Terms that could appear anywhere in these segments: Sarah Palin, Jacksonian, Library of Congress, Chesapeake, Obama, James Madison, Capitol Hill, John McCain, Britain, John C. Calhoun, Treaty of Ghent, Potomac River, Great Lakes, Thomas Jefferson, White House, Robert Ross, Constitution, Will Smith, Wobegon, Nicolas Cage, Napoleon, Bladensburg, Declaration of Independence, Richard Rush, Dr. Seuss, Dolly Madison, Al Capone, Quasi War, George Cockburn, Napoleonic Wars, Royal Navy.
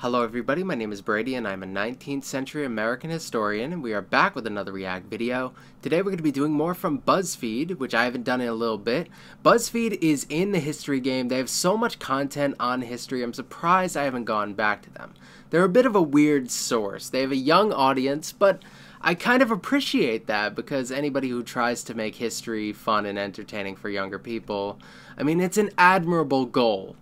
Hello everybody, my name is Brady and I'm a 19th century American historian, and we are back with another React video. Today we're going to be doing more from BuzzFeed, which I haven't done in a little bit. BuzzFeed is in the history game. They have so much content on history, I'm surprised I haven't gone back to them. They're a bit of a weird source. They have a young audience, but I kind of appreciate that because anybody who tries to make history fun and entertaining for younger people, I mean, it's an admirable goal.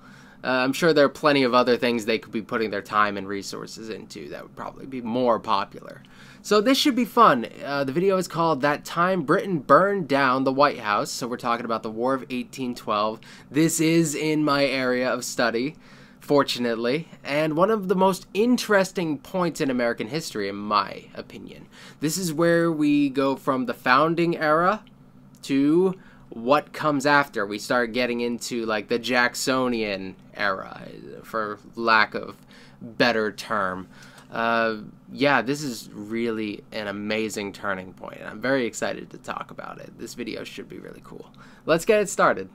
I'm sure there are plenty of other things they could be putting their time and resources into that would probably be more popular. So this should be fun. The video is called That Time Britain Burned Down the White House. So we're talking about the War of 1812. This is in my area of study, fortunately, and one of the most interesting points in American history, in my opinion. This is where we go from the founding era to what comes after. We start getting into like the Jacksonian era, for lack of better term. Yeah, this is really an amazing turning point, and I'm very excited to talk about it. This video should be really cool. Let's get it started.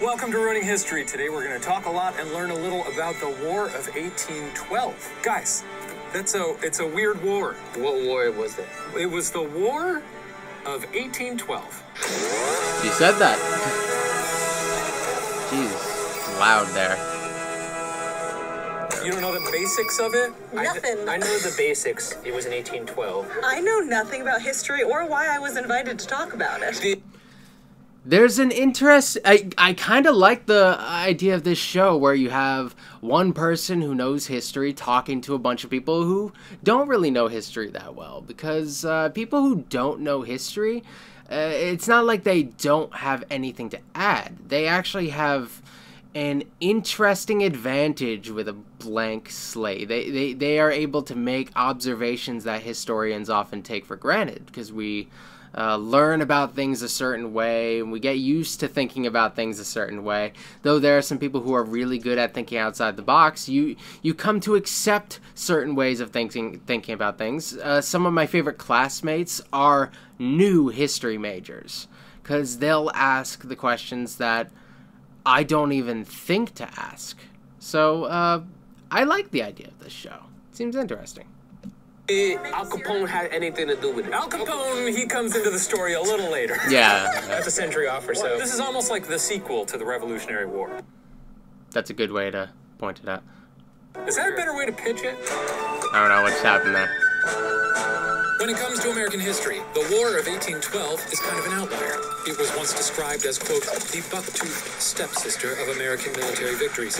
Welcome to Ruining History. Today we're going to talk a lot and learn a little about the War of 1812. Guys, it's a weird war. What war was it? It was the War of 1812. You said that. Jeez, loud there. You don't know the basics of it? Nothing. I know the basics. It was in 1812. I know nothing about history or why I was invited to talk about it. There's an interest. I kind of like the idea of this show where you have one person who knows history talking to a bunch of people who don't really know history that well, because people who don't know history, it's not like they don't have anything to add. They actually have an interesting advantage with a blank slate. They are able to make observations that historians often take for granted, because we learn about things a certain way, and we get used to thinking about things a certain way. Though there are some people who are really good at thinking outside the box, you come to accept certain ways of thinking about things. Some of my favorite classmates are new history majors, because they'll ask the questions that I don't even think to ask. So I like the idea of this show. It seems interesting. Al Capone had anything to do with it. Al Capone, he comes into the story a little later. Yeah. That's a century off or so. This is almost like the sequel to the Revolutionary War. That's a good way to point it out. Is that a better way to pitch it? I don't know what's happened there. When it comes to American history, the War of 1812 is kind of an outlier. It was once described as, quote, the buck-toothed stepsister of American military victories.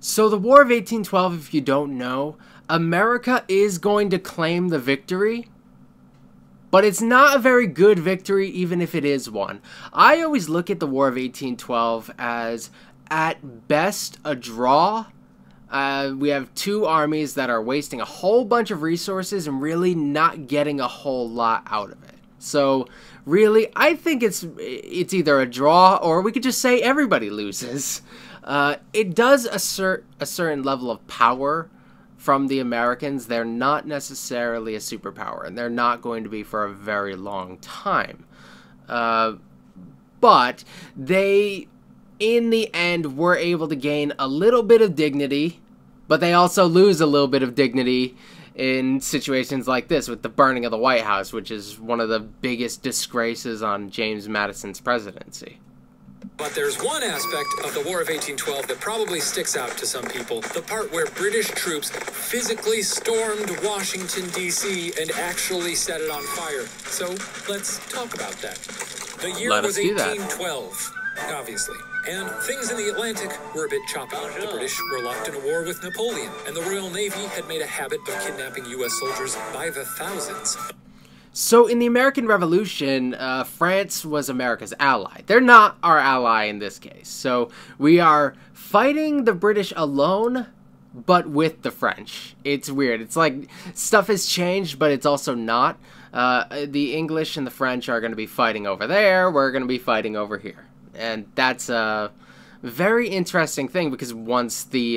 So the War of 1812, if you don't know, America is going to claim the victory, but it's not a very good victory, even if it is one. I always look at the War of 1812 as, at best, a draw. We have two armies that are wasting a whole bunch of resources and really not getting a whole lot out of it. So, really, I think it's either a draw, or we could just say everybody loses. It does assert a certain level of power from the Americans. They're not necessarily a superpower, and they're not going to be for a very long time. But they, in the end, were able to gain a little bit of dignity, but they also lose a little bit of dignity in situations like this with the burning of the White House, which is one of the biggest disgraces on James Madison's presidency. But there's one aspect of the War of 1812 that probably sticks out to some people. The part where British troops physically stormed Washington, D.C. and actually set it on fire. So let's talk about that. The year was 1812, obviously. And things in the Atlantic were a bit choppy. The British were locked in a war with Napoleon, and the Royal Navy had made a habit of kidnapping U.S. soldiers by the thousands. So in the American Revolution, France was America's ally. They're not our ally in this case. So we are fighting the British alone, but with the French. It's weird. It's like stuff has changed, but it's also not. The English and the French are going to be fighting over there. We're going to be fighting over here. And that's a very interesting thing, because once the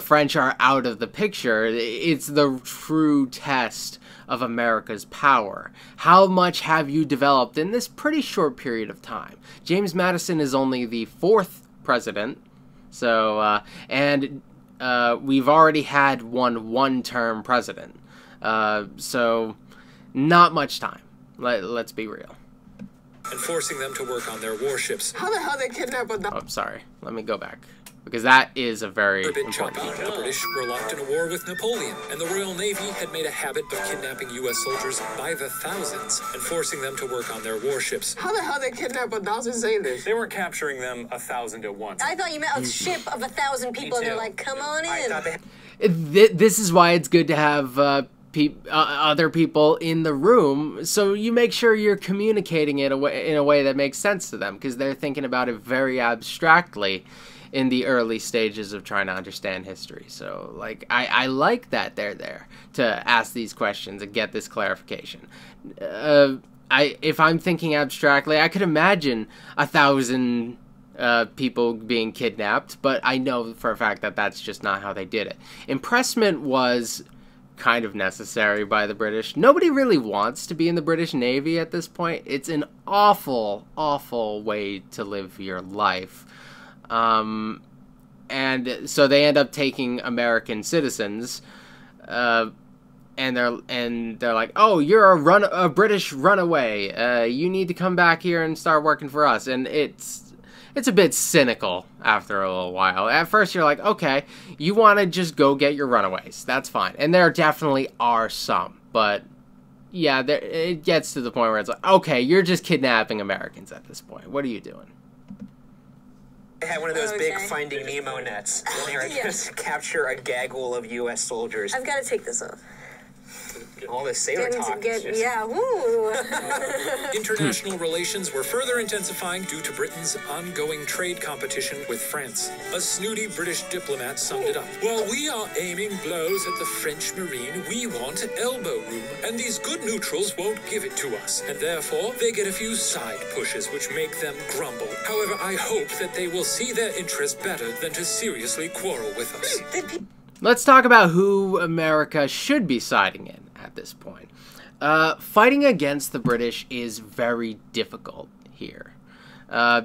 French are out of the picture, it's the true test of America's power. How much have you developed in this pretty short period of time? James Madison is only the 4th president, so and we've already had one term president. So not much time. Let's be real. And forcing them to work on their warships. How the hell they kidnap a... Oh, sorry. Let me go back. Because that is a very important detail. The British were locked in a war with Napoleon, and the Royal Navy had made a habit of kidnapping U.S. soldiers by the thousands and forcing them to work on their warships. How the hell they kidnap 1,000 sailors? They were capturing them 1,000 at once. I thought you meant a ship of 1,000 people, and they're like, come on in. This is why it's good to have other people in the room, so you make sure you're communicating it in a way that makes sense to them, because they're thinking about it very abstractly in the early stages of trying to understand history. So, like, I like that they're there to ask these questions and get this clarification. If I'm thinking abstractly, I could imagine 1,000 people being kidnapped, but I know for a fact that that's just not how they did it. Impressment was kind of necessary by the British. Nobody really wants to be in the British Navy at this point. It's an awful, awful way to live your life. And so they end up taking American citizens, and they're like, oh, you're a British runaway. You need to come back here and start working for us. And it's a bit cynical after a little while. At first you're like, okay, you want to just go get your runaways. That's fine. And there definitely are some, but yeah, it gets to the point where it's like, okay, you're just kidnapping Americans at this point. What are you doing? They had one of those big Finding Nemo nets, and they were just capture a gaggle of U.S. soldiers. I've got to take this off. All this sailor talk. Yeah, woo! International relations were further intensifying due to Britain's ongoing trade competition with France. A snooty British diplomat summed it up. While we are aiming blows at the French Marine, we want elbow room, and these good neutrals won't give it to us, and therefore they get a few side pushes which make them grumble. However, I hope that they will see their interest better than to seriously quarrel with us. Let's talk about who America should be siding in at this point. Fighting against the British is very difficult here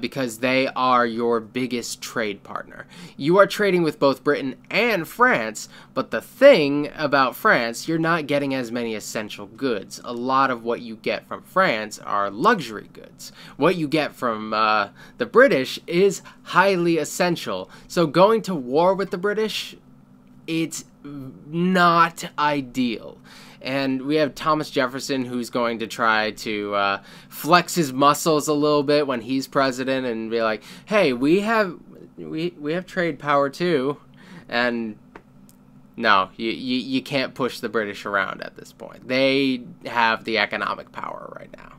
because they are your biggest trade partner. You are trading with both Britain and France, but the thing about France, you're not getting as many essential goods. A lot of what you get from France are luxury goods. What you get from the British is highly essential. So going to war with the British, it's not ideal. And we have Thomas Jefferson, who's going to try to flex his muscles a little bit when he's president and be like, hey, we have trade power too. And no, you can't push the British around at this point. They have the economic power right now.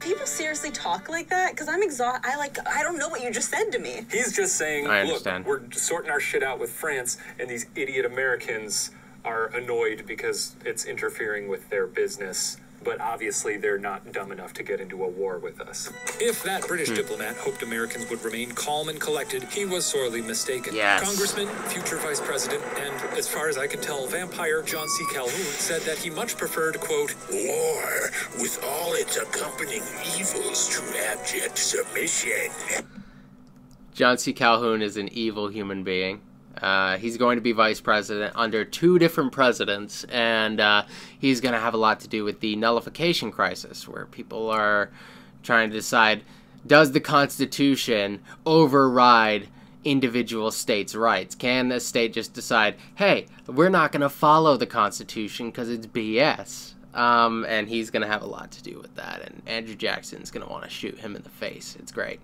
People seriously talk like that? Because I'm exhausted. I don't know what you just said to me. He's just saying, look, we're sorting our shit out with France, and these idiot Americans are annoyed because it's interfering with their business. But obviously they're not dumb enough to get into a war with us. If that British diplomat hoped Americans would remain calm and collected, he was sorely mistaken. Yes. Congressman, future vice president, and as far as I can tell, vampire John C. Calhoun said that he much preferred, quote, war with all its accompanying evils to abject submission. John C. Calhoun is an evil human being. He's going to be vice president under 2 different presidents, and he's going to have a lot to do with the nullification crisis, where people are trying to decide, does the Constitution override individual states' rights? Can a state just decide, hey, we're not going to follow the Constitution because it's BS? And he's going to have a lot to do with that, and Andrew Jackson's going to want to shoot him in the face. It's great.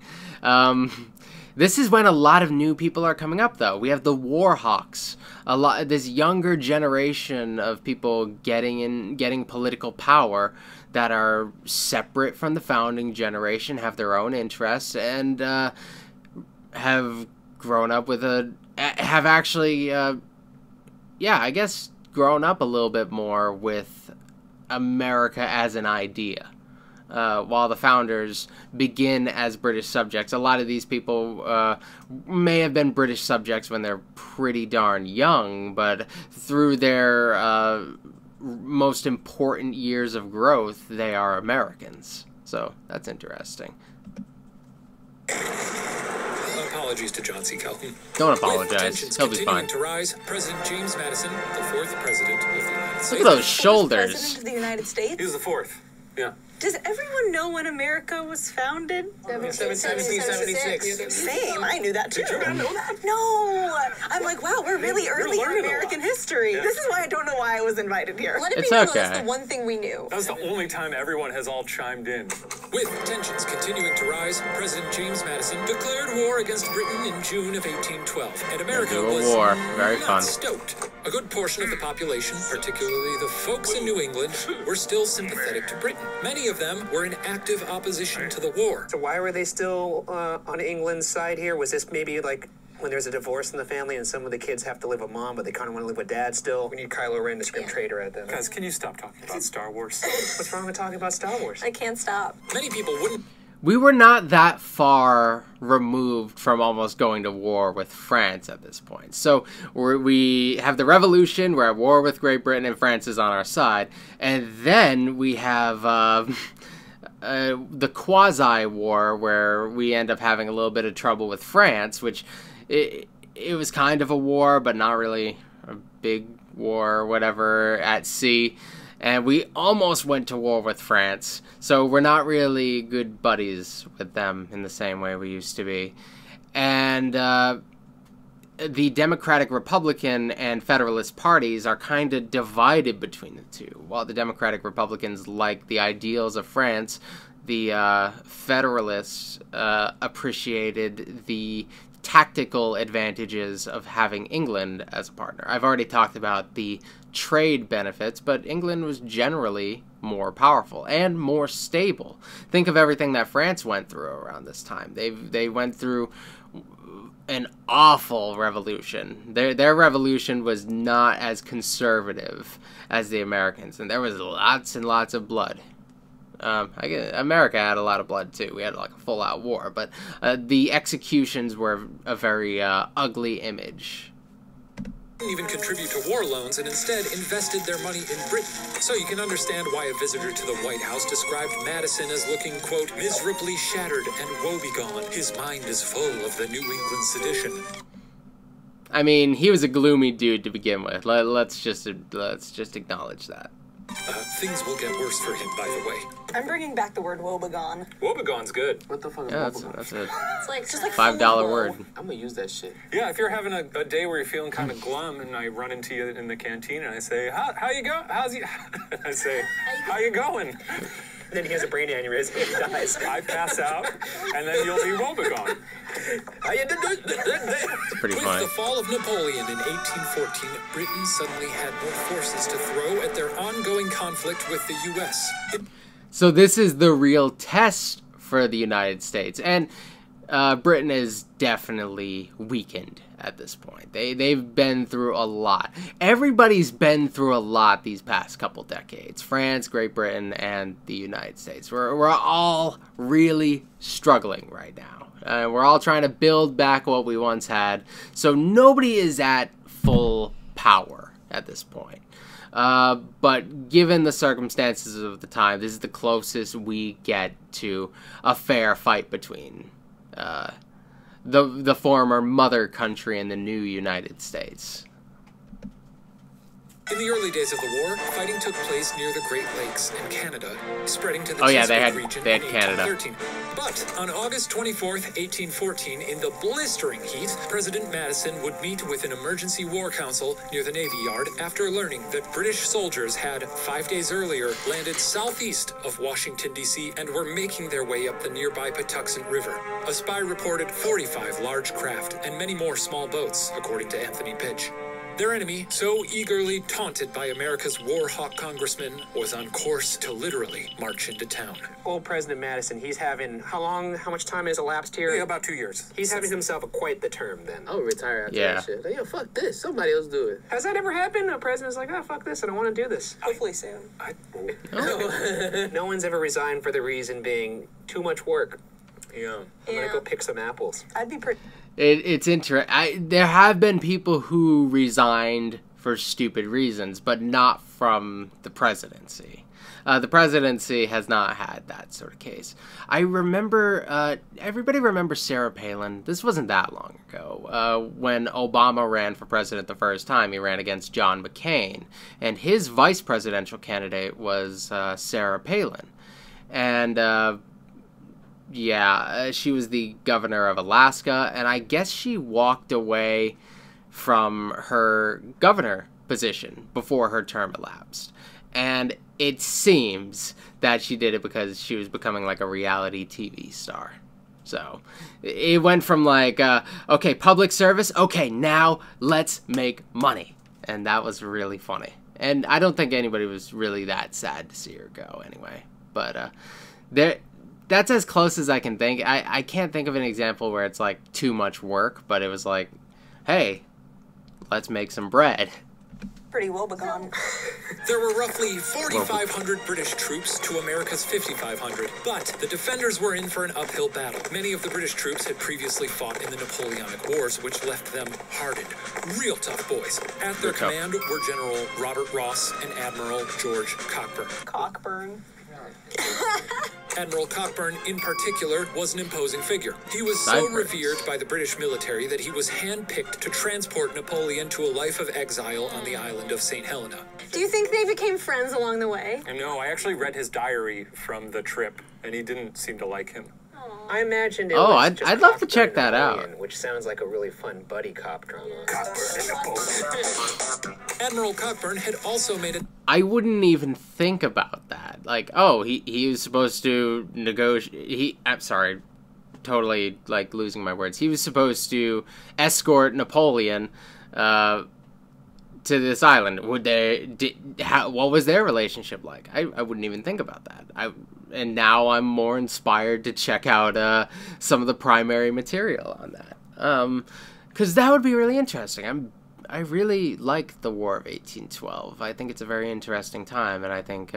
This is when a lot of new people are coming up, though. We have the Warhawks, this younger generation of people getting political power that are separate from the founding generation, have their own interests, and have grown up with grown up a little bit more with America as an idea. While the founders begin as British subjects, a lot of these people may have been British subjects when they're pretty darn young, but through their most important years of growth, they are Americans. So that's interesting. apologies to John C. Calhoun. Don't apologize. He'll be fine. To rise, President James Madison, the fourth president of the United States. Look at those shoulders. President of the United States? He was the fourth. Yeah. Does everyone know when America was founded? 1776. Same. I knew that too. Did you not know that? No. I'm like, wow, we're really early in American history. Yeah. This is why I don't know why I was invited here. Let it be known that's the one thing we knew. That was the only time everyone has all chimed in. With tensions continuing to rise, President James Madison declared war against Britain in June of 1812, and America was not stoked. A good portion of the population, particularly the folks in New England, were still sympathetic to Britain. Many of them were in active opposition to the war. So why were they still on England's side here? Was this maybe like when there's a divorce in the family and some of the kids have to live with mom, but they kind of want to live with dad still? We need Kylo Ren to scream traitor at them. Guys, can you stop talking about Star Wars? What's wrong with talking about Star Wars? I can't stop. Many people wouldn't. We were not that far removed from almost going to war with France at this point. So we have the Revolution, we're at war with Great Britain, and France is on our side. And then we have the Quasi War, where we end up having a little bit of trouble with France, which it was kind of a war, but not really a big war or whatever, at sea. And we almost went to war with France, so we're not really good buddies with them in the same way we used to be. And the Democratic-Republican and Federalist parties are kind of divided between the two. While the Democratic-Republicans like the ideals of France, the Federalists appreciated the tactical advantages of having England as a partner. I've already talked about the trade benefits, but England was generally more powerful and more stable. Think of everything that France went through around this time. They went through an awful revolution. Their revolution was not as conservative as the Americans, and there was lots and lots of blood. I guess America had a lot of blood too. We had like a full-out war, but the executions were a very ugly image. Didn't even contribute to war loans and instead invested their money in Britain. So you can understand why a visitor to the White House described Madison as looking, quote, miserably shattered and woebegone. His mind is full of the New England sedition. I mean, he was a gloomy dude to begin with. Let's just acknowledge that. Things will get worse for him, by the way. I'm bringing back the word Wobegon. Wobegon's good. What the fuck is Wobegon? That's a it's like, just like $5 word. I'm gonna use that shit. Yeah, if you're having a day where you're feeling kind of glum and I run into you in the canteen and I say, how you go? How's you? I say, how you going? And then he has a brain aneurysm and he dies. I pass out, and then you'll be Wobegon. It's pretty funny. With the fall of Napoleon in 1814, Britain suddenly had more forces to throw at their ongoing conflict with the U.S. So this is the real test for the United States, and Britain is definitely weakened at this point. They've been through a lot. Everybody's been through a lot these past couple decades. France, Great Britain, and the United States. We're all really struggling right now. We're all trying to build back what we once had. So nobody is at full power at this point. But given the circumstances of the time, this is the closest we get to a fair fight between the former mother country and the new United States. In the early days of the war, fighting took place near the Great Lakes and Canada, spreading to the Chesapeake region in 1813. But on August 24th, 1814, in the blistering heat, President Madison would meet with an emergency war council near the Navy Yard after learning that British soldiers had, 5 days earlier, landed southeast of Washington, D.C. and were making their way up the nearby Patuxent River. A spy reported 45 large craft and many more small boats, according to Anthony Pitch. Their enemy, so eagerly taunted by America's Warhawk congressman, was on course to literally march into town. Old President Madison, he's having, how much time has elapsed here? Yeah, about 2 years. He's having himself quite the term then. I'll retire after that shit. Like, yo, fuck this. Somebody else do it. Has that ever happened? A president's like, oh, fuck this. I don't want to do this. Hopefully soon. No one's ever resigned for the reason being too much work. Yeah. I'm going to go pick some apples. It's interesting. There have been people who resigned for stupid reasons, but not from the presidency. The presidency has not had that sort of case. I remember, everybody remembers Sarah Palin. This wasn't that long ago. When Obama ran for president the first time, he ran against John McCain, and his vice presidential candidate was Sarah Palin. And yeah, she was the governor of Alaska, and I guess she walked away from her governor position before her term elapsed. And it seems that she did it because she was becoming like a reality TV star. So it went from like, okay, public service, okay, now let's make money. And that was really funny. And I don't think anybody was really that sad to see her go anyway. But that's as close as I can think. I can't think of an example where it's like too much work, but it was like, hey, let's make some bread. Pretty Wobegon. There were roughly 4,500 British troops to America's 5,500, but the defenders were in for an uphill battle. Many of the British troops had previously fought in the Napoleonic Wars, which left them hardened. Real tough boys. At their command were General Robert Ross and Admiral George Cockburn. Admiral Cockburn, in particular, was an imposing figure. He was so revered by the British military that he was handpicked to transport Napoleon to a life of exile on the island of Saint Helena. Do you think they became friends along the way? No, I actually read his diary from the trip, and he didn't seem to like him. I imagined it. Oh, I'd love to check that out. Which sounds like a really fun buddy cop drama. Cockburn and Napoleon. Admiral Cockburn had also made it. I wouldn't even think about that. Like, oh, he was supposed to negotiate. I'm sorry, totally like losing my words. He was supposed to escort Napoleon to this island. Would they? What was their relationship like? I wouldn't even think about that. And now I'm more inspired to check out some of the primary material on that. 'Cause that would be really interesting. I really like the War of 1812. I think it's a very interesting time, and I think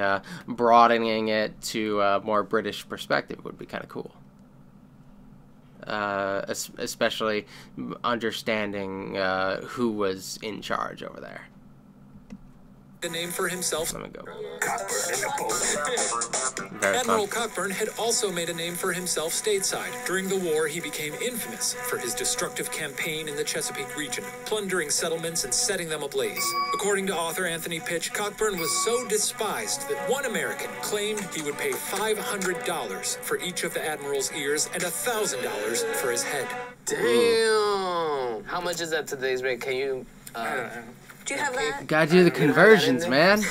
broadening it to a more British perspective would be kind of cool. Especially understanding who was in charge over there. The name for himself. Let me go. Admiral Cockburn had also made a name for himself stateside. During the war, he became infamous for his destructive campaign in the Chesapeake region, plundering settlements and setting them ablaze. According to author Anthony Pitch, Cockburn was so despised that one American claimed he would pay $500 for each of the admiral's ears and $1,000 for his head. Damn! Ooh. How much is that today's rate? Can you... do you have that? Gotta do the conversions, man.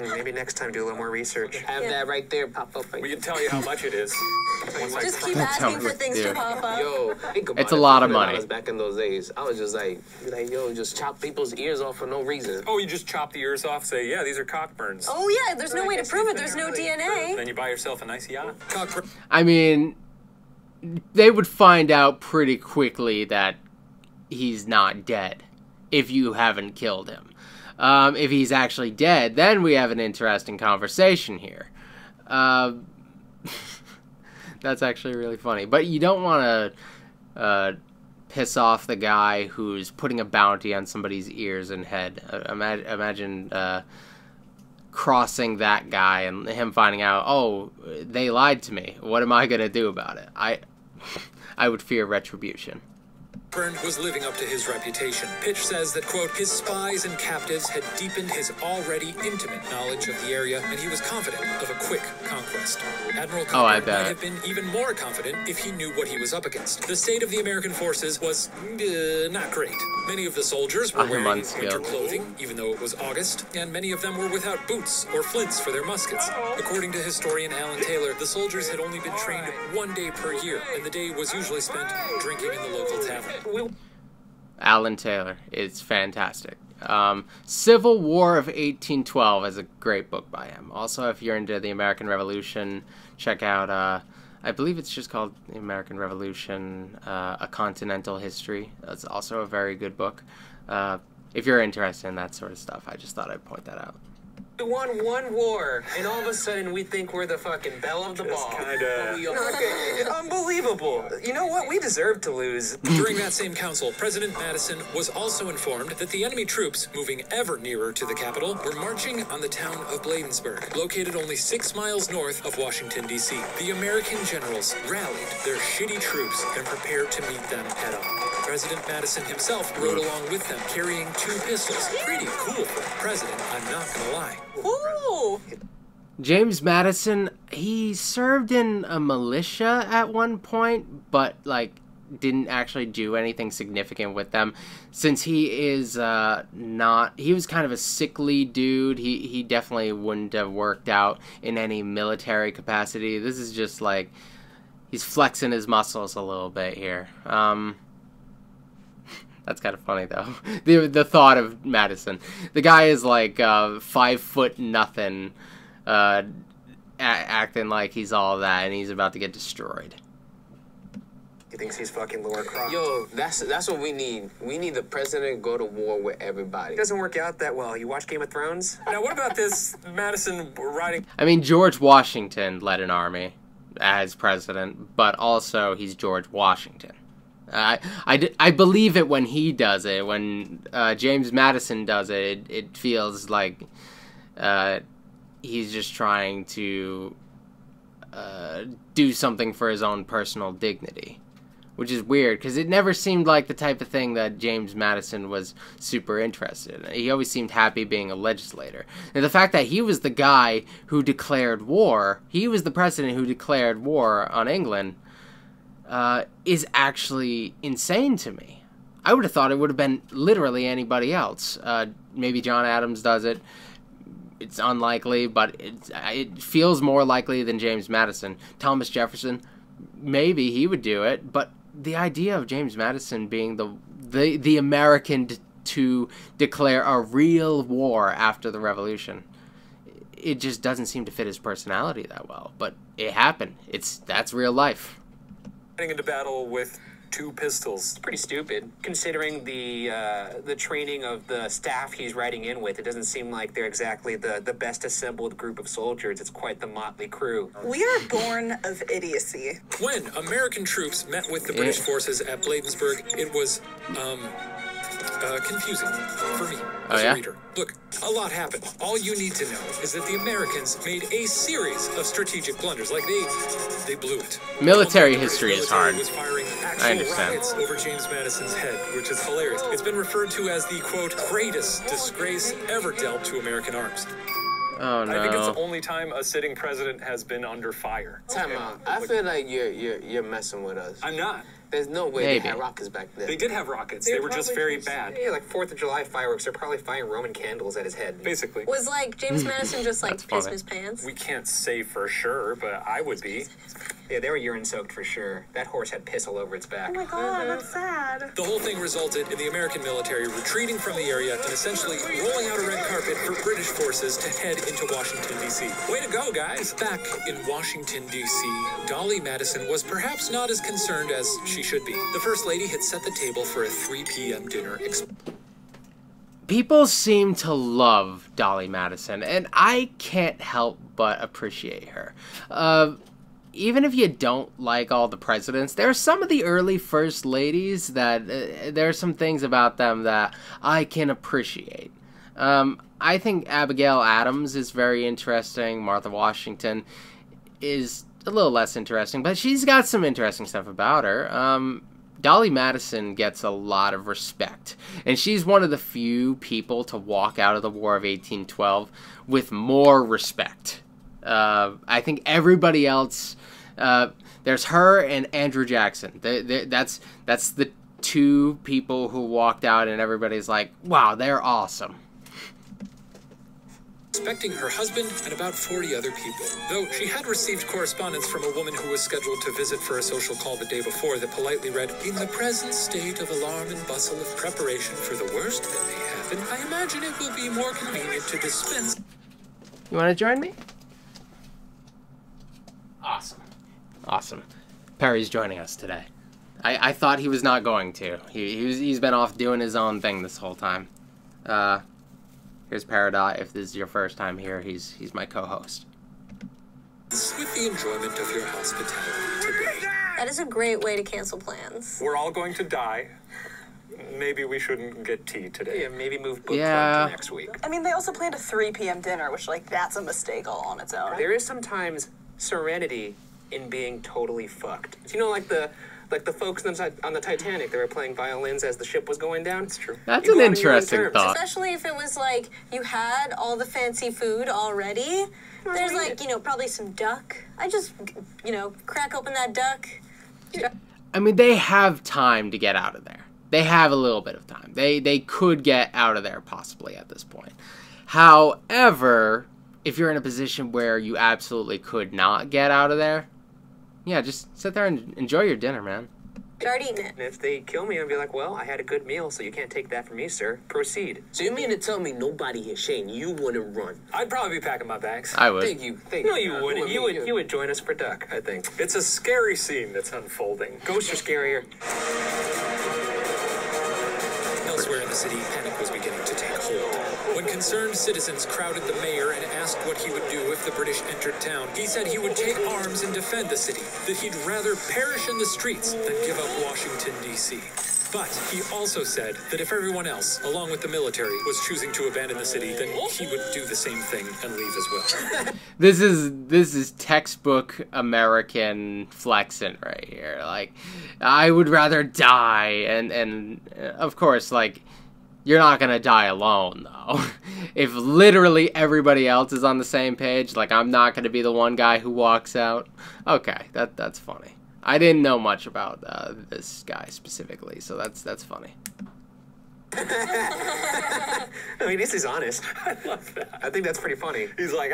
Maybe next time do a little more research. Have that right there pop up. We can tell you how much it is. Just keep asking for things to pop up. Yo, think about it. It's a lot of money. Back in those days, I was just like, yo, just chop people's ears off for no reason. Oh, you just chop the ears off, say, yeah, these are Cockburns. Oh, yeah, there's no way to prove it. There's no DNA. Then you buy yourself a nice yacht. I mean, they would find out pretty quickly that he's not dead. If you haven't killed him. If he's actually dead, then we have an interesting conversation here. That's actually really funny. But you don't want to piss off the guy who's putting a bounty on somebody's ears and head. Imagine crossing that guy and him finding out, oh, they lied to me. What am I going to do about it? I would fear retribution. Cockburn was living up to his reputation. Pitch says that, quote, his spies and captives had deepened his already intimate knowledge of the area, and he was confident of a quick conquest. Admiral Cockburn might have been even more confident if he knew what he was up against. The state of the American forces was not great. Many of the soldiers were wearing winter clothing, even though it was August, and many of them were without boots or flints for their muskets. According to historian Alan Taylor, the soldiers had only been trained one day per year, and the day was usually spent drinking in the local tavern. Alan Taylor is fantastic. Civil War of 1812 is a great book by him. Also, if you're into the American Revolution, check out, I believe it's just called The American Revolution, A Continental History. That's also a very good book. If you're interested in that sort of stuff, I just thought I'd point that out. We won one war, and all of a sudden we think we're the fucking belle of the ball. Unbelievable. You know what? We deserve to lose. During that same council, President Madison was also informed that the enemy troops, moving ever nearer to the capital, were marching on the town of Bladensburg, located only 6 miles north of Washington, D.C. The American generals rallied their shitty troops and prepared to meet them head on. President Madison himself rode along with them, carrying 2 pistols. Pretty cool for the president, I'm not gonna lie. Ooh. James Madison, he served in a militia at one point, but like didn't actually do anything significant with them, since he is he was kind of a sickly dude. He definitely wouldn't have worked out in any military capacity. This is just like he's flexing his muscles a little bit here. That's kind of funny, though. The thought of Madison. The guy is, like, 5 foot nothing, acting like he's all that, and he's about to get destroyed. He thinks he's fucking Laura Croft. Yo, that's what we need. We need the president to go to war with everybody. It doesn't work out that well. You watch Game of Thrones? Now, what about this Madison riding... I mean, George Washington led an army as president, but also he's George Washington. I believe it when he does it. When James Madison does it, it feels like he's just trying to do something for his own personal dignity, which is weird because it never seemed like the type of thing that James Madison was super interested in. He always seemed happy being a legislator. And the fact that he was the guy who declared war, he was the president who declared war on England, is actually insane to me. I would have thought it would have been literally anybody else. Maybe John Adams does it. It's unlikely, but it feels more likely than James Madison. Thomas Jefferson, maybe he would do it, but the idea of James Madison being the American to declare a real war after the Revolution, it just doesn't seem to fit his personality that well. But it happened. That's real life. Getting into battle with 2 pistols. It's pretty stupid, considering the training of the staff he's riding in with. It doesn't seem like they're exactly the best assembled group of soldiers. It's quite the motley crew. We are born of idiocy. When American troops met with the British forces at Bladensburg, it was confusing for me as a reader. Look, a lot happened. All you need to know is that the Americans made a series of strategic blunders. Like they blew it. Military history is hard. Was firing actual I understand. Riots over James Madison's head, which is hilarious. It's been referred to as the quote greatest disgrace ever dealt to American arms. Oh, no. I think it's the only time a sitting president has been under fire. Time out. I feel like you're messing with us. I'm not. There's no way they had rockets back then. They did have rockets. They were just very bad. Yeah, like 4th of July fireworks. They're probably firing Roman candles at his head. Basically. Was, like, James Madison just, like, pissed his pants? We can't say for sure, but I would be. Yeah, they were urine-soaked for sure. That horse had piss all over its back. Oh, my God, that's sad. The whole thing resulted in the American military retreating from the area and essentially rolling out a red carpet for British forces to head into Washington, D.C. Way to go, guys. Back in Washington, D.C., Dolly Madison was perhaps not as concerned as she should be. The First Lady had set the table for a 3 p.m. dinner. People seem to love Dolly Madison, and I can't help but appreciate her. Even if you don't like all the presidents, there are some of the early First Ladies that there are some things about them that I can appreciate. I think Abigail Adams is very interesting. Martha Washington is a little less interesting, but she's got some interesting stuff about her. Dolly Madison gets a lot of respect, and she's one of the few people to walk out of the War of 1812 with more respect. I think everybody else, there's her and Andrew Jackson. That's the 2 people who walked out, and everybody's like, wow, they're awesome. Expecting her husband and about 40 other people. Though she had received correspondence from a woman who was scheduled to visit for a social call the day before that politely read, "In the present state of alarm and bustle of preparation for the worst that may happen, I imagine it will be more convenient to dispense." You want to join me? Awesome. Awesome. Perry's joining us today. I thought he was not going to. He's been off doing his own thing this whole time. Here's Peridot. If this is your first time here, he's my co-host. With the enjoyment of your hospitality today. That is a great way to cancel plans. We're all going to die. Maybe we shouldn't get tea today. Yeah, maybe move book club to next week. I mean, they also planned a 3 p.m. dinner, which, like, that's a mistake all on its own. There is sometimes serenity in being totally fucked. You know, like the folks on the Titanic, they were playing violins as the ship was going down. It's true. That's an interesting thought. Especially if it was, like, you had all the fancy food already. There's, like, you know, probably some duck. I just, you know, crack open that duck. I mean, they have time to get out of there. They have a little bit of time. They could get out of there possibly at this point. However, if you're in a position where you absolutely could not get out of there, yeah, just sit there and enjoy your dinner, man. Start eating it. And if they kill me, I'll be like, well, I had a good meal, so you can't take that from me, sir. Proceed. So you mean to tell me nobody here, Shane, you wouldn't run? I'd probably be packing my bags. I would. Thank you. No, you wouldn't. You would join us for duck, I think. It's a scary scene that's unfolding. Ghosts are scarier. Elsewhere in the city, panic was beginning to take hold. When concerned citizens crowded the mayor and asked what he would do if the British entered town, he said he would take arms and defend the city, that he'd rather perish in the streets than give up Washington, D.C. But he also said that if everyone else, along with the military, was choosing to abandon the city, then he would do the same thing and leave as well. This is textbook American flexing right here. Like, I would rather die, and of course, like, you're not gonna die alone though. If literally everybody else is on the same page, like, I'm not gonna be the one guy who walks out. Okay, that's funny. I didn't know much about this guy specifically, so that's funny. I mean, this is honest. I love that. I think that's pretty funny. He's like,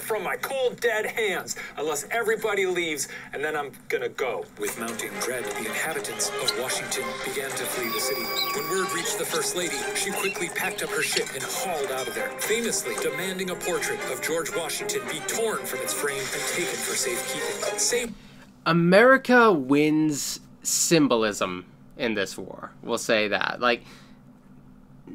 from my cold, dead hands, unless everybody leaves, and then I'm gonna go. With mounting dread, the inhabitants of Washington began to flee the city. When word reached the First Lady, she quickly packed up her ship and hauled out of there, famously demanding a portrait of George Washington be torn from its frame and taken for safekeeping. America wins symbolism in this war. We'll say that. Like,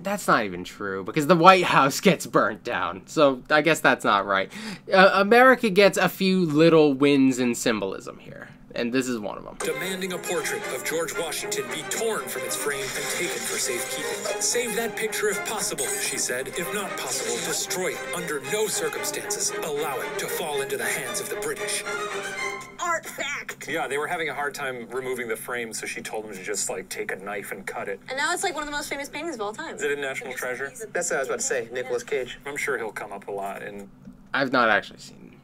that's not even true, because the White House gets burnt down, so I guess that's not right. America gets a few little wins in symbolism here, and this is one of them. Demanding a portrait of George Washington be torn from its frame and taken for safekeeping. Save that picture if possible, she said. If not possible, destroy it. Under no circumstances allow it to fall into the hands of the British. Art fact. Yeah, they were having a hard time removing the frame, so she told them to just, like, take a knife and cut it. And now it's, like, one of the most famous paintings of all time. Is it a national treasure? That's what I was about to say, Nicolas Cage. I'm sure he'll come up a lot. And I've not actually seen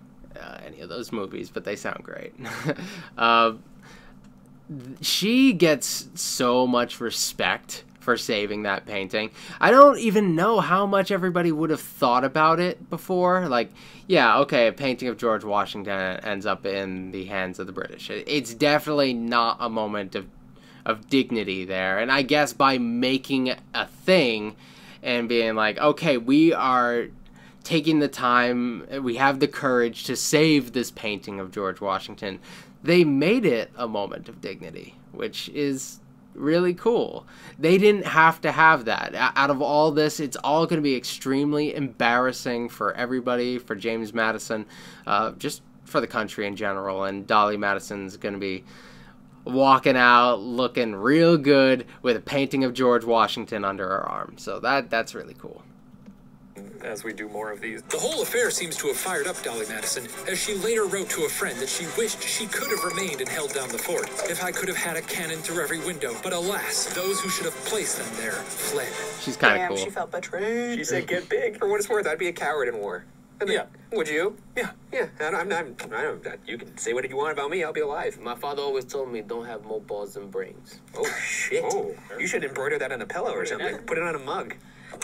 any of those movies, but they sound great. She gets so much respect for saving that painting. I don't even know how much everybody would have thought about it before. Like, yeah, okay, a painting of George Washington ends up in the hands of the British. It's definitely not a moment of dignity there. And I guess by making a thing and being like, okay, we are taking the time, we have the courage to save this painting of George Washington, they made it a moment of dignity, which is really cool. They didn't have to have that. Out of all this, it's all going to be extremely embarrassing for everybody, for James Madison, just for the country in general. And Dolly Madison's going to be walking out looking real good with a painting of George Washington under her arm. So that's really cool. As we do more of these. The whole affair seems to have fired up Dolly Madison, as she later wrote to a friend that she wished she could have remained and held down the fort. If I could have had a cannon through every window, but alas, those who should have placed them there fled. She's kind of cool. She felt betrayed. She said, get big. For what it's worth, I'd be a coward in war. I mean, yeah. Would you? Yeah. Yeah. I don't, you can say what you want about me. I'll be alive. My father always told me don't have more balls than brains. Oh, shit. Oh, you should embroider that on a pillow or something. Put it on a mug.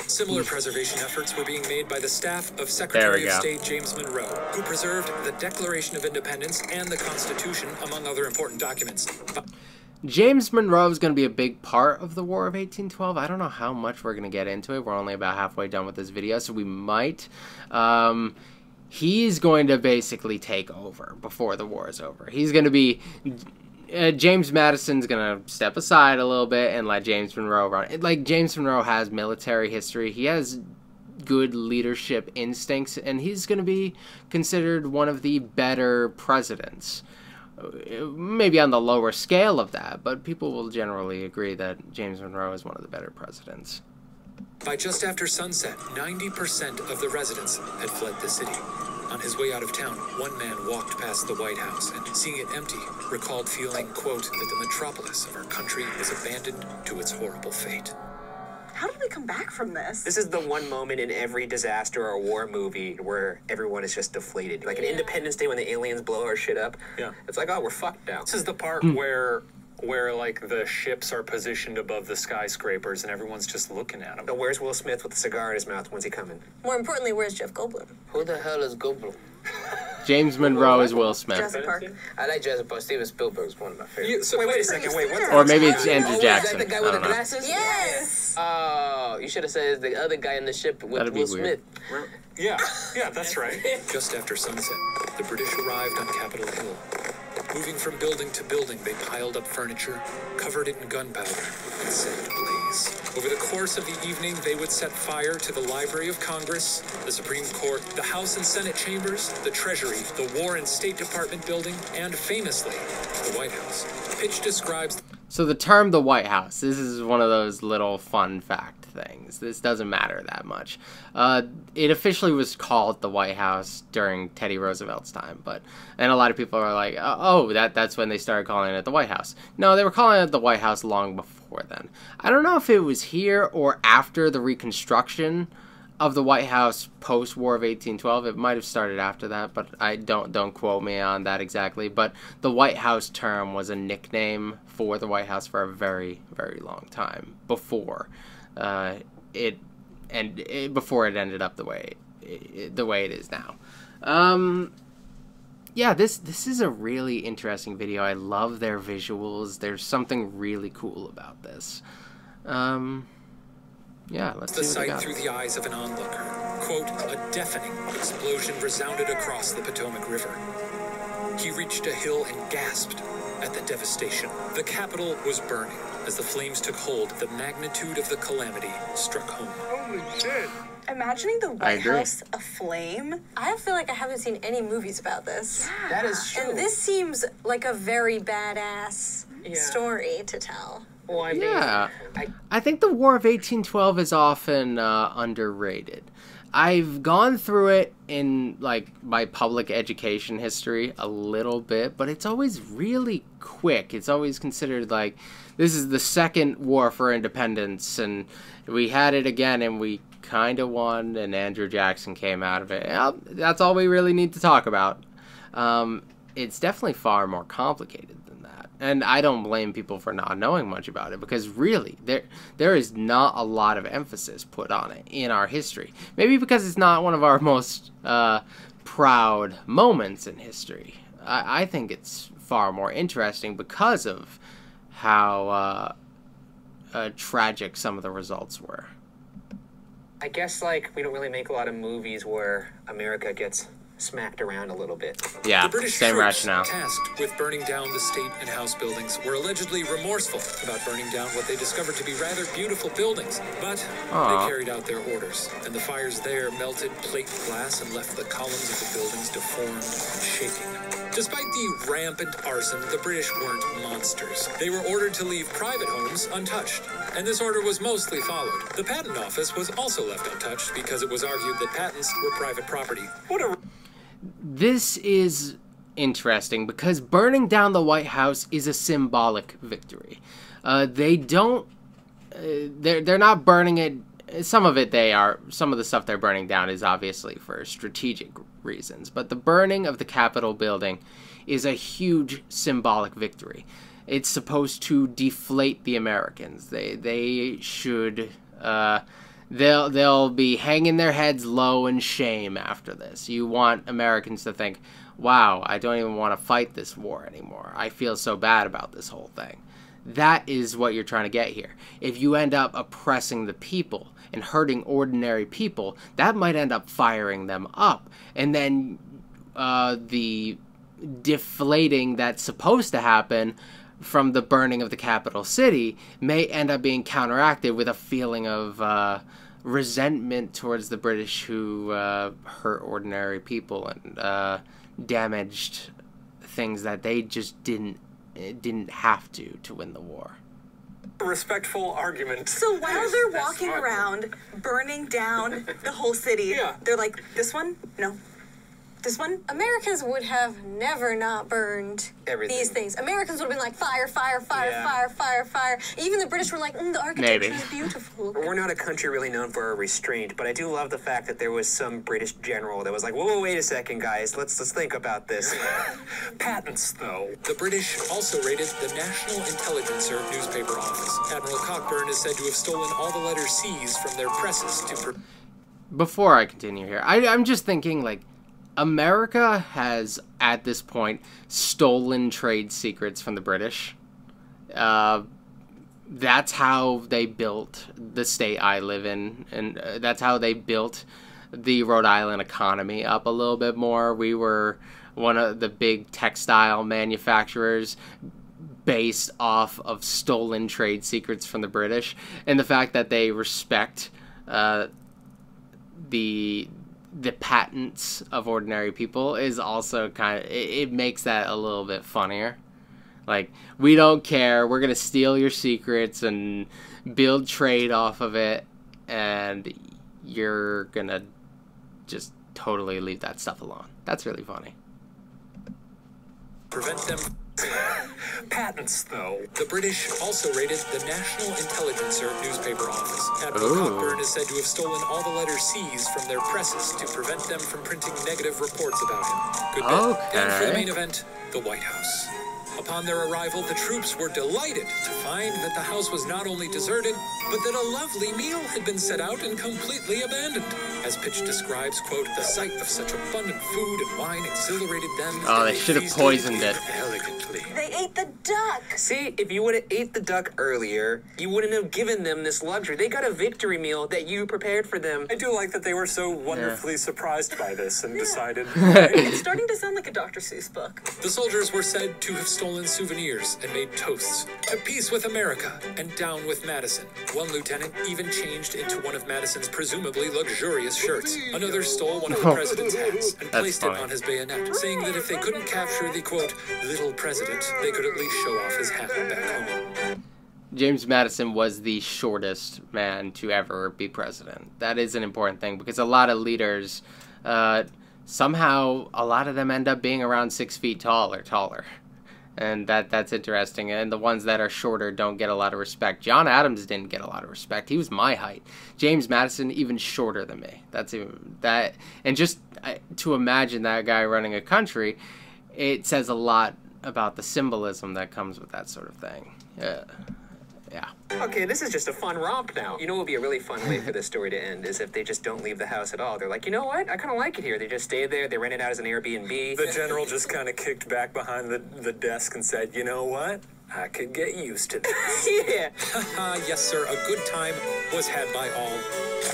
Similar preservation efforts were being made by the staff of Secretary of State James Monroe, who preserved the Declaration of Independence and the Constitution, among other important documents. James Monroe is going to be a big part of the War of 1812. I don't know how much we're going to get into it. We're only about halfway done with this video, so we might. He's going to basically take over before the war is over. He's going to be... James Madison's gonna step aside a little bit and let James Monroe run. Like, James Monroe has military history. He has good leadership instincts, and he's going to be considered one of the better presidents. Maybe on the lower scale of that, but people will generally agree that James Monroe is one of the better presidents. By just after sunset, 90% of the residents had fled the city. On his way out of town, one man walked past the White House and, seeing it empty, recalled feeling, quote, that the metropolis of our country is abandoned to its horrible fate. How did we come back from this? This is the one moment in every disaster or war movie where everyone is just deflated. Like an Independence Day when the aliens blow our shit up. Yeah. It's like, oh, we're fucked now. This is the part where like the ships are positioned above the skyscrapers and everyone's just looking at them. So where's Will Smith with a cigar in his mouth? When's he coming? More importantly, where's Jeff Goldblum? Who the hell is Goldblum? James Monroe is Will Smith. Jurassic Park. I like Jurassic Park. Steven Spielberg's one of my favorites. So wait a second. Wait, what's or maybe it's Andrew Jackson. Is that the guy with the glasses? Yes. Oh, you should have said it's the other guy in the ship with Will Smith. Weird. Yeah, yeah, that's right. Just after sunset, the British arrived on Capitol Hill. Moving from building to building, they piled up furniture, covered it in gunpowder, and set it ablaze. Over the course of the evening, they would set fire to the Library of Congress, the Supreme Court, the House and Senate chambers, the Treasury, the War and State Department building, and famously, the White House. Pitch describes... So the term the White House, this is one of those little fun fact things. This doesn't matter that much. It officially was called the White House during Teddy Roosevelt's time, and a lot of people are like, oh, that's when they started calling it the White House. No, they were calling it the White House long before then. I don't know if it was here or after the reconstruction of the White House post War of 1812. It might have started after that, but I don't quote me on that exactly. But the White House term was a nickname for the White House for a very, very long time before it ended up the way it is now. Yeah, this is a really interesting video. I love their visuals. There's something really cool about this. Yeah, let's see. The sight through the eyes of an onlooker. Quote, a deafening explosion resounded across the Potomac River. He reached a hill and gasped at the devastation. The Capitol was burning. As the flames took hold, the magnitude of the calamity struck home. Holy shit. Imagining the White House aflame, I feel like I haven't seen any movies about this. Yeah. That is true. And this seems like a very badass story to tell. Well, I mean, yeah, I think the War of 1812 is often underrated. I've gone through it in like my public education history a little bit, but it's always really quick. It's always considered like this is the second war for independence, and we had it again, and we kind of won, and Andrew Jackson came out of it. Well, that's all we really need to talk about. It's definitely far more complicated. And I don't blame people for not knowing much about it, because really, there is not a lot of emphasis put on it in our history. Maybe because it's not one of our most proud moments in history. I think it's far more interesting because of how tragic some of the results were. I guess, like, we don't really make a lot of movies where America gets... smacked around a little bit. Yeah, the British troops tasked with burning down the state and house buildings were allegedly remorseful about burning down what they discovered to be rather beautiful buildings, but they carried out their orders, and the fires there melted plate glass and left the columns of the buildings deformed and shaking. Despite the rampant arson, the British weren't monsters. They were ordered to leave private homes untouched, and this order was mostly followed. The patent office was also left untouched because it was argued that patents were private property. This is interesting because burning down the White House is a symbolic victory. They're not burning it. Some of it they are. Some of the stuff they're burning down is obviously for strategic reasons. But the burning of the Capitol building is a huge symbolic victory. It's supposed to deflate the Americans. They should. They'll be hanging their heads low in shame after this. You want Americans to think, wow, I don't even want to fight this war anymore. I feel so bad about this whole thing. That is what you're trying to get here. If you end up oppressing the people and hurting ordinary people, that might end up firing them up. And then the deflating that's supposed to happen from the burning of the capital city may end up being counteracted with a feeling of resentment towards the British who hurt ordinary people and damaged things that they just didn't have to win the war. Respectful argument. So while they're walking around burning down the whole city, yeah, they're like, this one? No. This one? Americans would have never not burned everything. These things. Americans would have been like, fire, fire, fire, yeah, fire, fire, fire. Even the British were like, the architecture is beautiful. We're not a country really known for our restraint, but I do love the fact that there was some British general that was like, whoa, wait a second, guys. Let's think about this. Patents, though. The British also raided the National Intelligencer newspaper office. Admiral Cockburn is said to have stolen all the letters C's from their presses to... Before I continue here, I'm just thinking, like, America has, at this point, stolen trade secrets from the British. That's how they built the state I live in, and that's how they built the Rhode Island economy up a little bit more. We were one of the big textile manufacturers based off of stolen trade secrets from the British, and the fact that they respect the patents of ordinary people is also kind of, it makes that a little bit funnier. Like, we don't care, we're gonna steal your secrets and build trade off of it, and you're gonna just totally leave that stuff alone. That's really funny. Prevent them. Patents, though. The British also raided the National Intelligencer newspaper office. Admiral Cockburn is said to have stolen all the letter C's from their presses to prevent them from printing negative reports about him. Good bit. Okay. And for the main event, the White House. Upon their arrival, the troops were delighted to find that the house was not only deserted, but that a lovely meal had been set out and completely abandoned. As Pitch describes, quote, the sight of such abundant food and wine exhilarated them. Oh, they should have poisoned it. Elegantly. They ate the duck! See, if you would have ate the duck earlier, you wouldn't have given them this luxury. They got a victory meal that you prepared for them. I do like that they were so wonderfully surprised by this and decided... Right? It's starting to sound like a Dr. Seuss book. The soldiers were said to have stolen souvenirs and made toasts to peace with America and down with Madison. One lieutenant even changed into one of Madison's presumably luxurious shirts. Another stole one of the president's hats and placed it on his bayonet, saying that if they couldn't capture the, quote, little president, they could at least show off his hat back home. James Madison was the shortest man to ever be president. That is an important thing, because a lot of leaders, somehow, a lot of them end up being around 6 feet tall or taller. And that's interesting. And the ones that are shorter don't get a lot of respect. John Adams didn't get a lot of respect. He was my height. James Madison, even shorter than me. That's even that. And just to imagine that guy running a country, it says a lot about the symbolism that comes with that sort of thing. Yeah. Okay, this is just a fun romp now. You know what would be a really fun way for this story to end is if they just don't leave the house at all. They're like, you know what? I kind of like it here. They just stayed there. They rent it out as an Airbnb. The general just kind of kicked back behind the desk and said, you know what? I could get used to this. Yeah. Yes, sir. A good time was had by all.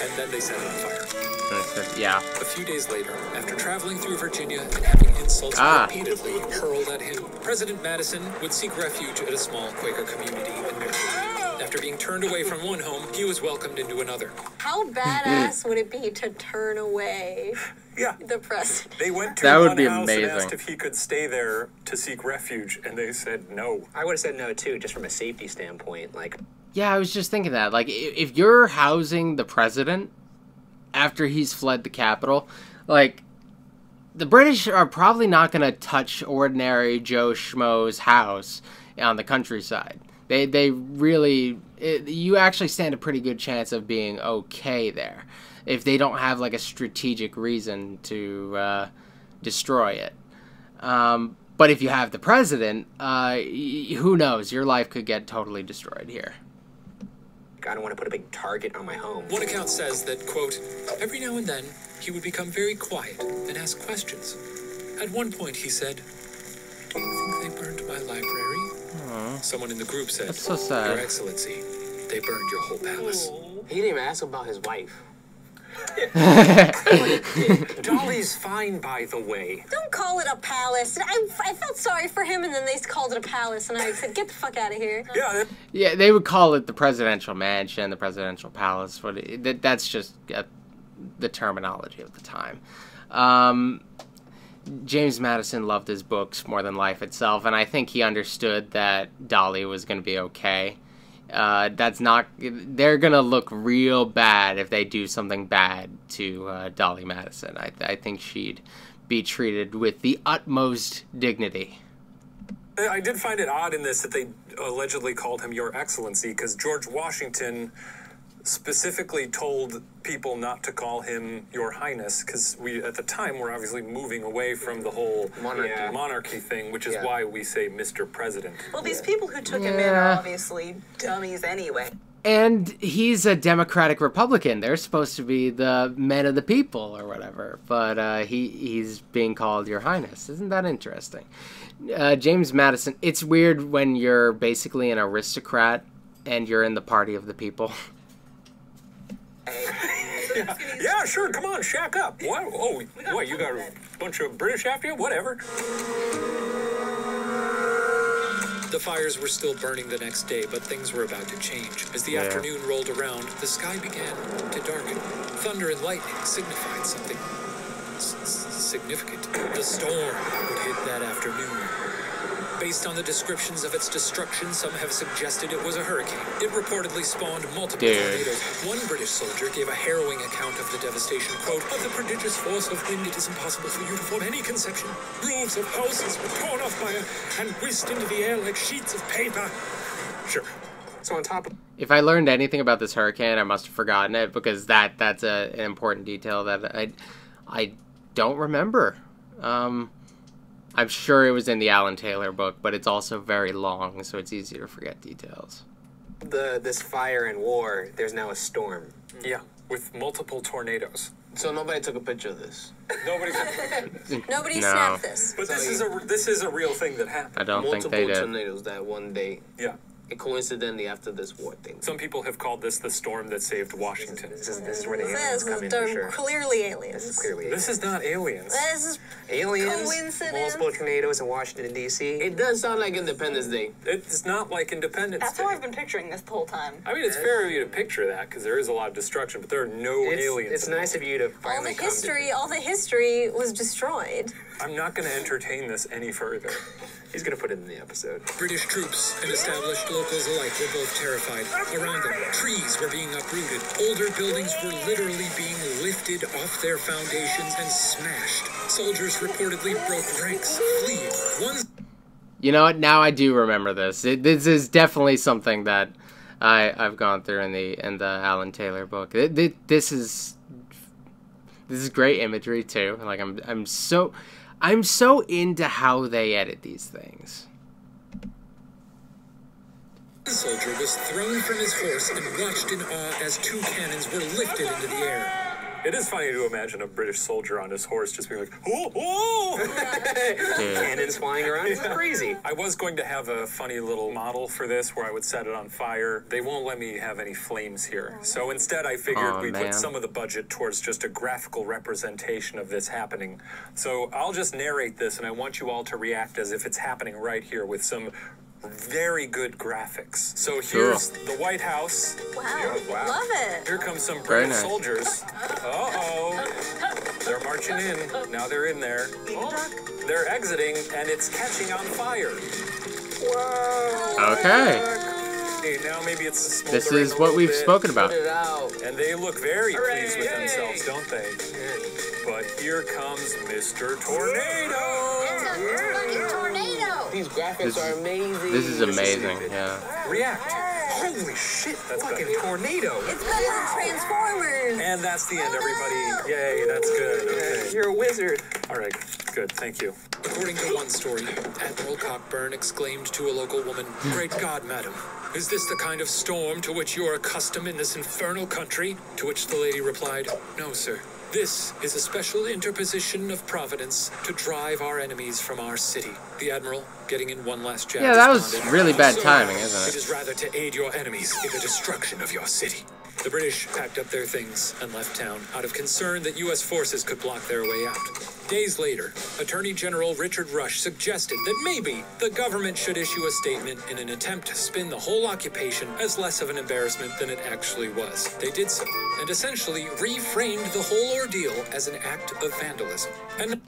And then they set it on fire. Yeah. A few days later, after traveling through Virginia and having insults repeatedly hurled at him, President Madison would seek refuge at a small Quaker community in Maryland. After being turned away from one home, he was welcomed into another. How badass would it be to turn away the president? They went to one house and asked if he could stay there to seek refuge, and they said no. I would have said no, too, just from a safety standpoint. Like, yeah, I was just thinking that. Like, if you're housing the president after he's fled the Capitol, like, the British are probably not going to touch ordinary Joe Schmo's house on the countryside. They really, you actually stand a pretty good chance of being okay there if they don't have like a strategic reason to destroy it. But if you have the president, who knows? Your life could get totally destroyed here. I don't want to put a big target on my home. One account says that, quote, every now and then he would become very quiet and ask questions. At one point he said, do you think they burned my library? Someone in the group said, that's so sad. Your Excellency, they burned your whole palace. He didn't even ask about his wife. Dolly's fine, by the way. Don't call it a palace. I felt sorry for him, and then they called it a palace, and I said, get the fuck out of here. Yeah, yeah, they would call it the presidential mansion, the presidential palace. But that's just the terminology of the time. James Madison loved his books more than life itself, and I think he understood that Dolly was going to be okay. They're going to look real bad if they do something bad to Dolly Madison. I think she'd be treated with the utmost dignity. I did find it odd in this that they allegedly called him Your Excellency, because George Washington specifically told people not to call him Your Highness, because we at the time were obviously moving away from the whole monarchy thing, which is why we say Mr. President. Well, these people who took him in are obviously dummies anyway. And he's a Democratic-Republican. They're supposed to be the men of the people or whatever, but he's being called Your Highness. Isn't that interesting? James Madison, it's weird when you're basically an aristocrat and you're in the party of the people. Yeah, sure, come on, shack up. What? Oh, what, you got a bunch of British after you? Whatever. The fires were still burning the next day, but things were about to change. As the afternoon rolled around, the sky began to darken. Thunder and lightning signified something significant. The storm would hit that afternoon. Based on the descriptions of its destruction, some have suggested it was a hurricane. It reportedly spawned multiple tornadoes. One British soldier gave a harrowing account of the devastation, quote, of the prodigious force of wind, it is impossible for you to form any conception. Roofs of houses were torn off by it and whisked into the air like sheets of paper. Sure. So on top of... If I learned anything about this hurricane, I must have forgotten it, because that's an important detail that I don't remember. I'm sure it was in the Alan Taylor book, but it's also very long, so it's easy to forget details. This fire and war, there's now a storm. Yeah, with multiple tornadoes. So nobody took a picture of this. Nobody snapped this. But this is a real thing that happened. I don't think they did. Multiple tornadoes that one day. Yeah. Coincidentally, after this war thing. Some people have called this the storm that saved Washington. This is where the aliens come in, for sure. Clearly aliens. This is clearly aliens. This is not aliens. This is aliens, coincidence. Multiple tornadoes in Washington, D.C. It does sound like Independence Day. It's not like Independence Day. That's how I've been picturing this the whole time. I mean, it's fair of you to picture that, because there is a lot of destruction, but there are no aliens. It's nice of you to finally come to... All the history was destroyed. I'm not going to entertain this any further. He's going to put it in the episode. British troops and established locals alike were both terrified. Around them, trees were being uprooted. Older buildings were literally being lifted off their foundations and smashed. Soldiers reportedly broke ranks, fleeing. You know what? Now I do remember this. This is definitely something that I've gone through in the Alan Taylor book. This is great imagery too. Like I'm so into how they edit these things. One soldier was thrown from his horse and watched in awe as two cannons were lifted into the air. It is funny to imagine a British soldier on his horse just being like, oh, oh! Cannons flying around. It's crazy. I was going to have a funny little model for this where I would set it on fire. They won't let me have any flames here. So instead I figured we'd put some of the budget towards just a graphical representation of this happening. So I'll just narrate this, and I want you all to react as if it's happening right here with some very good graphics. So here's the White House. Wow, wow. Love it. Here comes some British soldiers. Uh-oh. They're marching in. Now they're in there. Oh. They're exiting, and it's catching on fire. Whoa. Okay. Now maybe it's this is what we've spoken about. And they look very pleased with themselves, don't they? But here comes Mr. Tornado. It's a tornado. These graphics are amazing. This is amazing, yeah. React. Holy shit, that's fucking tornado. It's better than Transformers. And that's the end, everybody. Yay, that's good. Okay. You're a wizard. All right, good, thank you. According to one story, Admiral Cockburn exclaimed to a local woman, "Great God, madam, is this the kind of storm to which you are accustomed in this infernal country?" To which the lady replied, "No, sir. This is a special interposition of Providence to drive our enemies from our city." The Admiral, getting in one last jab. Yeah, that was really bad timing, isn't it? It is rather to aid your enemies in the destruction of your city. The British packed up their things and left town out of concern that U.S. forces could block their way out. Days later, Attorney General Richard Rush suggested that maybe the government should issue a statement in an attempt to spin the whole occupation as less of an embarrassment than it actually was. They did so, and essentially reframed the whole ordeal as an act of vandalism. And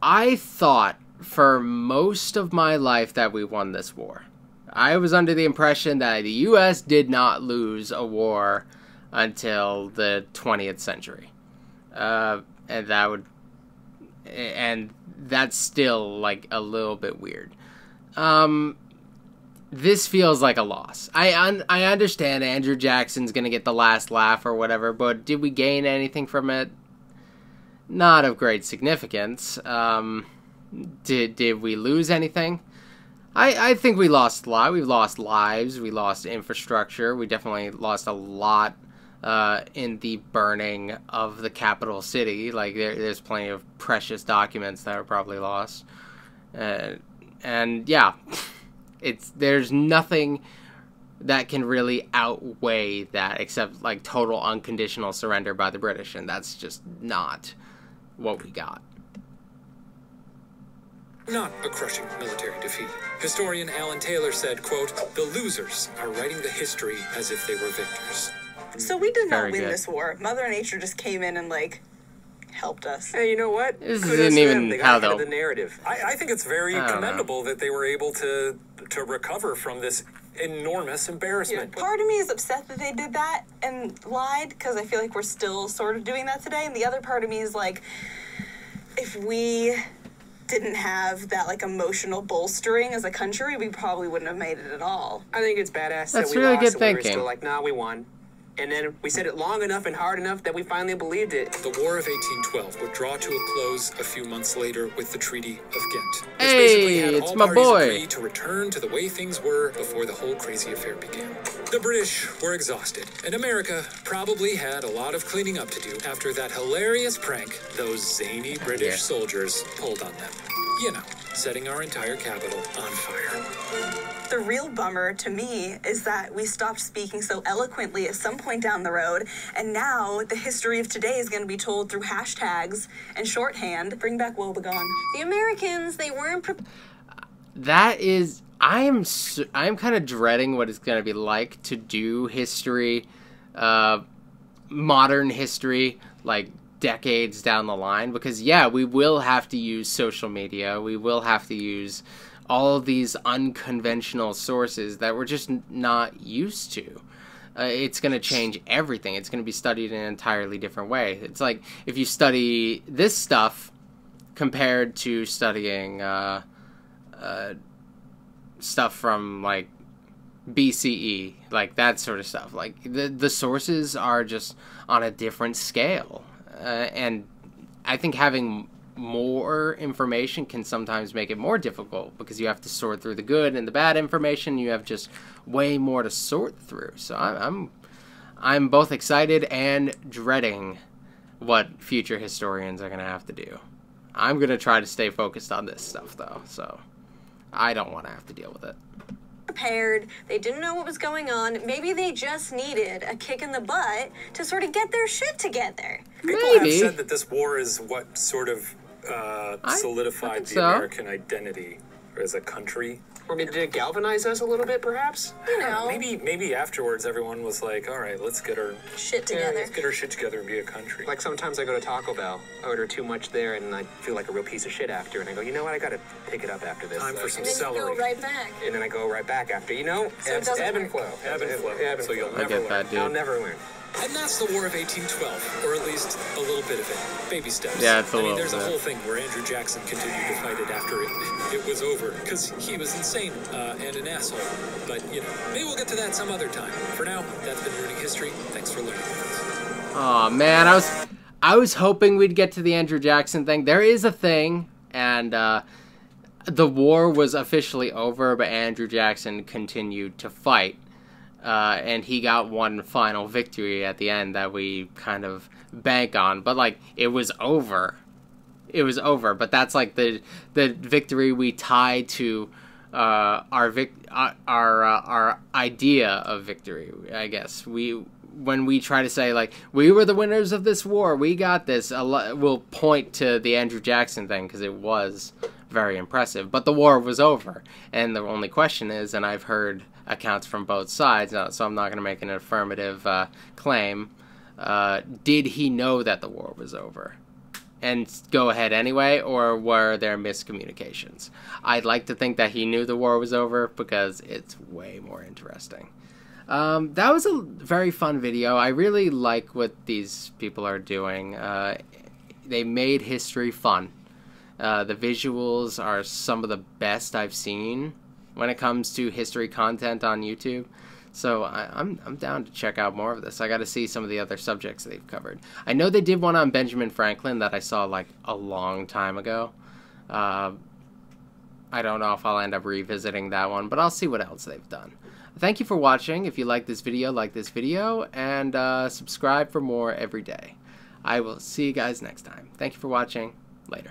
I thought for most of my life that we won this war. I was under the impression that the U.S. did not lose a war until the 20th century. And that's still, like, a little bit weird. This feels like a loss. I understand Andrew Jackson's gonna get the last laugh or whatever, but did we gain anything from it? Not of great significance. Did we lose anything? I think we lost a lot. We've lost lives. We lost infrastructure. We definitely lost a lot in the burning of the capital city. Like, there's plenty of precious documents that were probably lost. And yeah, there's nothing that can really outweigh that except, like, total unconditional surrender by the British, and that's just not what we got. Not a crushing military defeat. Historian Alan Taylor said, quote, "The losers are writing the history as if they were victors." So we did not win this war. Mother Nature just came in and, like, helped us. Hey, you know what? This isn't even how, though. The narrative. I think it's very commendable that they were able to recover from this enormous embarrassment. Yeah. Part of me is upset that they did that and lied, because I feel like we're still sort of doing that today. And the other part of me is like, if we didn't have that, like, emotional bolstering as a country, we probably wouldn't have made it at all. I think it's badass that we lost, and we were still like, nah, we won. And then we said it long enough and hard enough that we finally believed it. The War of 1812 would draw to a close a few months later with the Treaty of Ghent, which basically had all parties agree to return to the way things were before the whole crazy affair began. The British were exhausted, and America probably had a lot of cleaning up to do after that hilarious prank those zany British soldiers pulled on them. You know, setting our entire capital on fire. The real bummer to me is that we stopped speaking so eloquently at some point down the road, and now the history of today is going to be told through hashtags and shorthand. Bring back Wobegon. The Americans, they weren't prepared. That is, I am kind of dreading what it's going to be like to do history, modern history, like, decades down the line, because yeah, we will have to use social media, we will have to use all of these unconventional sources that we're just not used to. It's going to change everything. It's going to be studied in an entirely different way. It's like if you study this stuff compared to studying stuff from, like, BCE, like that sort of stuff, like the sources are just on a different scale. And I think having more information can sometimes make it more difficult, because you have to sort through the good and the bad information. You have just way more to sort through. So I'm both excited and dreading what future historians are going to have to do. I'm going to try to stay focused on this stuff, though, so I don't want to have to deal with it. Prepared. They didn't know what was going on. Maybe they just needed a kick in the butt to sort of get their shit together. People have said that this war is what sort of solidified the American identity as a country. Or maybe did it galvanize us a little bit, perhaps? You know. Maybe afterwards everyone was like, all right, let's get our shit together. Let's get our shit together and be a country. Like, sometimes I go to Taco Bell, I order too much there, and I feel like a real piece of shit after, and I go, you know what, I gotta pick it up after this. Time for some celery. And then you go right back. And then I go right back after, you know? So ebb and flow. Ebb and flow. Ebb and flow. You'll never learn. I'll never learn. And that's the War of 1812, or at least a little bit of it. Baby steps. Yeah, it's a little bit. There's a whole thing where Andrew Jackson continued to fight it after it was over, because he was insane and an asshole. But, you know, maybe we'll get to that some other time. For now, that's been Rooting History. Thanks for learning. Aw, man, I was hoping we'd get to the Andrew Jackson thing. There is a thing, and the war was officially over, but Andrew Jackson continued to fight. And he got one final victory at the end that we kind of bank on. But, like, it was over. It was over. But that's, like, the victory we tie to our idea of victory, I guess. We when we try to say, like, we were the winners of this war, we got this, we'll point to the Andrew Jackson thing because it was very impressive. But the war was over. And the only question is, and I've heard accounts from both sides, so I'm not going to make an affirmative claim, did he know that the war was over and go ahead anyway, or were there miscommunications? I'd like to think that he knew the war was over because it's way more interesting. That was a very fun video. I really like what these people are doing. They made history fun. The visuals are some of the best I've seen when it comes to history content on YouTube. So I'm down to check out more of this. I got to see some of the other subjects they've covered. I know they did one on Benjamin Franklin that I saw like a long time ago. I don't know if I'll end up revisiting that one, but I'll see what else they've done. Thank you for watching. If you like this video, and subscribe for more every day. I will see you guys next time. Thank you for watching. Later.